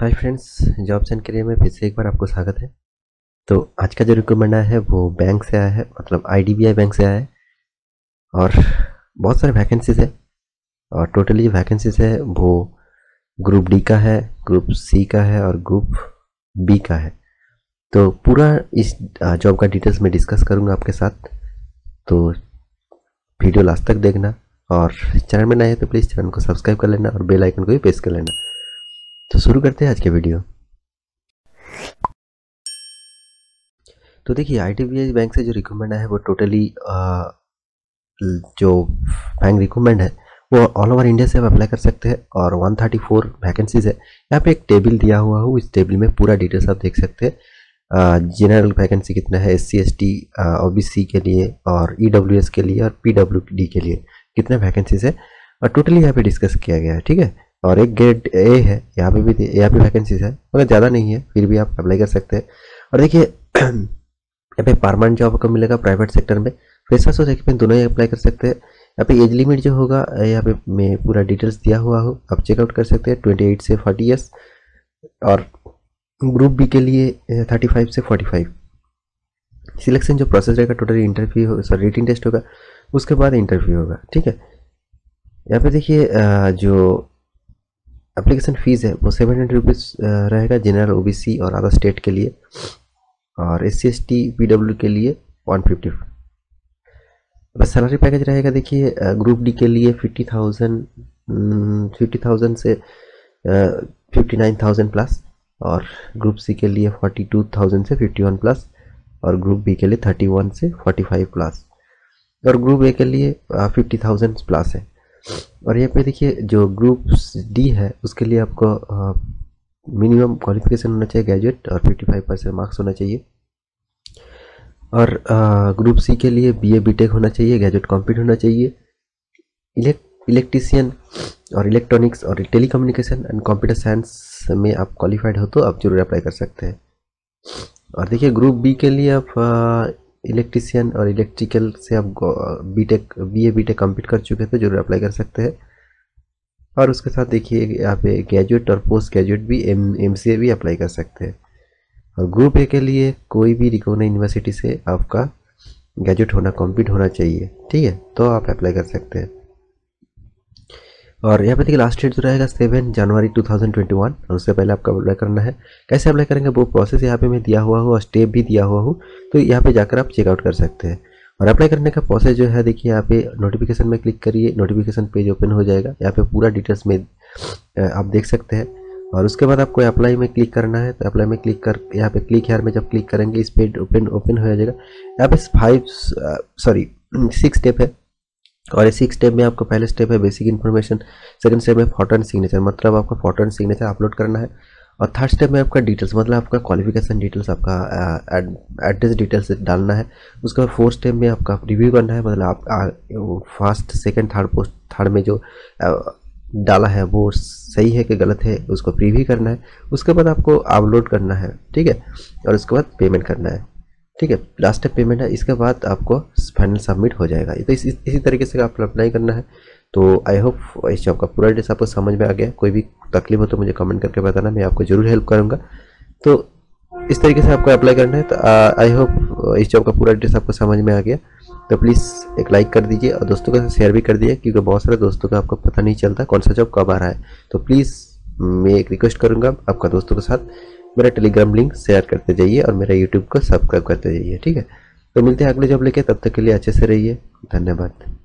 Hi friends, jobs and career में फिर से एक बार आपको स्वागत है। तो आज का जो रिक्वायरमेंट आया है वो बैंक से आया है, मतलब IDBI बैंक से आया है और बहुत सारे वैकेंसीज़ है। और टोटली जो वैकेंसीज़ है वो ग्रुप डी का है, ग्रुप सी का है और ग्रुप बी का है। तो पूरा इस जॉब का डिटेल्स मैं डिस्कस करूँगा आपके साथ, तो वीडियो लास्ट तक देखना। और चैनल में नए हैं तो प्लीज़ चैनल को सब्सक्राइब कर लेना और बेल आइकन को भी प्रेस कर लेना। तो शुरू करते हैं आज के वीडियो। तो देखिए, IDBI बैंक से जो रिक्वायरमेंट है वो टोटली जो बैंक रिक्वायरमेंट है वो ऑल ओवर इंडिया से आप अप्लाई कर सकते हैं और 134 वैकेंसीज है। यहाँ पे एक टेबल दिया हुआ हो, इस टेबल में पूरा डिटेल्स आप देख सकते हैं। जनरल वैकेंसी कितना है, SC ST OBC के लिए और EWS के लिए और PWD के लिए कितने वैकेंसीज है और टोटली यहाँ पे डिस्कस किया गया है, ठीक है। और एक ग्रेड ए है, यहाँ पे भी वैकेंसीज है, मतलब ज़्यादा नहीं है, फिर भी आप अप्लाई कर सकते हैं। और देखिए यहाँ पे परमानेंट जॉब आपको मिलेगा प्राइवेट सेक्टर में, फ्रेशर्स और सेक्टर में दोनों ही अप्लाई कर सकते हैं। यहाँ पे एज लिमिट जो होगा, यहाँ पे मैं पूरा डिटेल्स दिया हुआ हो, आप चेकआउट कर सकते हैं। 28 से 40 ईयर्स और ग्रुप बी के लिए 35 से 45। सिलेक्शन जो प्रोसेस रहेगा टोटली इंटरव्यू होगा, सॉरी रिटन टेस्ट होगा, उसके बाद इंटरव्यू होगा, ठीक है। यहाँ पे देखिए जो एप्लीकेशन फ़ीस है वो 700 रुपीज़ रहेगा जनरल OBC और अदर स्टेट के लिए, और SC ST PW के लिए 150। बस सैलरी पैकेज रहेगा, देखिए ग्रुप डी के लिए 50,000 से 59,000 प्लस, और ग्रुप सी के लिए 42,000 से 51 प्लस, और ग्रुप बी के लिए 31 से 45 प्लस, और ग्रुप ए के लिए 50,000 प्लस है। और यहाँ पे देखिए जो ग्रुप डी है उसके लिए आपको मिनिमम क्वालिफिकेशन होना चाहिए ग्रेजुएट और 55% मार्क्स होना चाहिए, और ग्रुप सी के लिए BA BTech होना चाहिए, ग्रेजुएट कंप्लीट होना चाहिए। इलेक्ट्रीशियन और इलेक्ट्रॉनिक्स और टेलीकम्युनिकेशन एंड कंप्यूटर साइंस में आप क्वालिफाइड हो तो आप ज़रूर अप्लाई कर सकते हैं। और देखिए ग्रुप बी के लिए आप इलेक्ट्रीशियन और इलेक्ट्रिकल से आप BA BTech कंप्लीट कर चुके हैं तो जरूर अप्लाई कर सकते हैं। और उसके साथ देखिए यहाँ पे ग्रेजुएट और पोस्ट ग्रेजुएट भी MCA भी अप्लाई कर सकते हैं। और ग्रुप ए के लिए कोई भी रिकॉग्नाइज्ड यूनिवर्सिटी से आपका ग्रेजुएट होना कंप्लीट होना चाहिए, ठीक है, तो आप अप्लाई कर सकते हैं। और यहाँ पे देखिए लास्ट डेट जो रहेगा 7 जनवरी 2021, और उससे पहले आपको अप्लाई करना है। कैसे अप्लाई करेंगे वो प्रोसेस यहाँ पे मैं दिया हुआ हूँ और स्टेप भी दिया हुआ हूँ, तो यहाँ पे जाकर आप चेकआउट कर सकते हैं। और अप्लाई करने का प्रोसेस जो है, देखिए यहाँ पे नोटिफिकेशन में क्लिक करिए, नोटिफिकेशन पेज ओपन हो जाएगा, यहाँ पे पूरा डिटेल्स में आप देख सकते हैं। और उसके बाद आपको अप्लाई में क्लिक करना है, तो अप्लाई में क्लिक कर यहाँ पे क्लिक हेयर में जब क्लिक करेंगे इस पेज ओपन हो जाएगा। यहाँ पे 6 स्टेप है, और इस 6 स्टेप में आपका पहले स्टेप है बेसिक इन्फॉर्मेशन, सेकंड स्टेप में फोटो एंड सिग्नेचर, मतलब आपका फोटो एंड सिग्नेचर अपलोड करना है, और थर्ड स्टेप में आपका डिटेल्स, मतलब आपका क्वालिफिकेशन डिटेल्स, आपका एड्रेस डिटेल्स डालना है। उसके बाद फोर्थ स्टेप में आपका रिव्यू करना है, मतलब आप first second third post third में जो डाला है वो सही है कि गलत है उसको प्रीव्यू करना है। उसके बाद आपको अपलोड करना है, ठीक है, और उसके बाद पेमेंट करना है, ठीक है, लास्ट स्टेप पेमेंट है। इसके बाद आपको फाइनल सबमिट हो जाएगा। तो इसी तरीके से आप अप्लाई करना है। तो आई होप इस जॉब का पूरा डिटेल्स आपको समझ में आ गया। कोई भी तकलीफ हो तो मुझे कमेंट करके बताना, मैं आपको ज़रूर हेल्प करूँगा। तो इस तरीके से आपको अप्लाई करना है। तो आई होप इस जॉब का पूरा डिटेल्स आपको समझ में आ गया। तो प्लीज़ एक लाइक कर दीजिए और दोस्तों के साथ शेयर भी कर दीजिए, क्योंकि बहुत सारे दोस्तों का आपको पता नहीं चलता कौन सा जॉब कब आ रहा है। तो प्लीज़ मैं एक रिक्वेस्ट करूँगा आपका, दोस्तों के साथ मेरा टेलीग्राम लिंक शेयर करते जाइए और मेरा यूट्यूब को सब्सक्राइब करते जाइए, ठीक है। तो मिलते हैं अगले जॉब लेके, तब तक के लिए अच्छे से रहिए, धन्यवाद।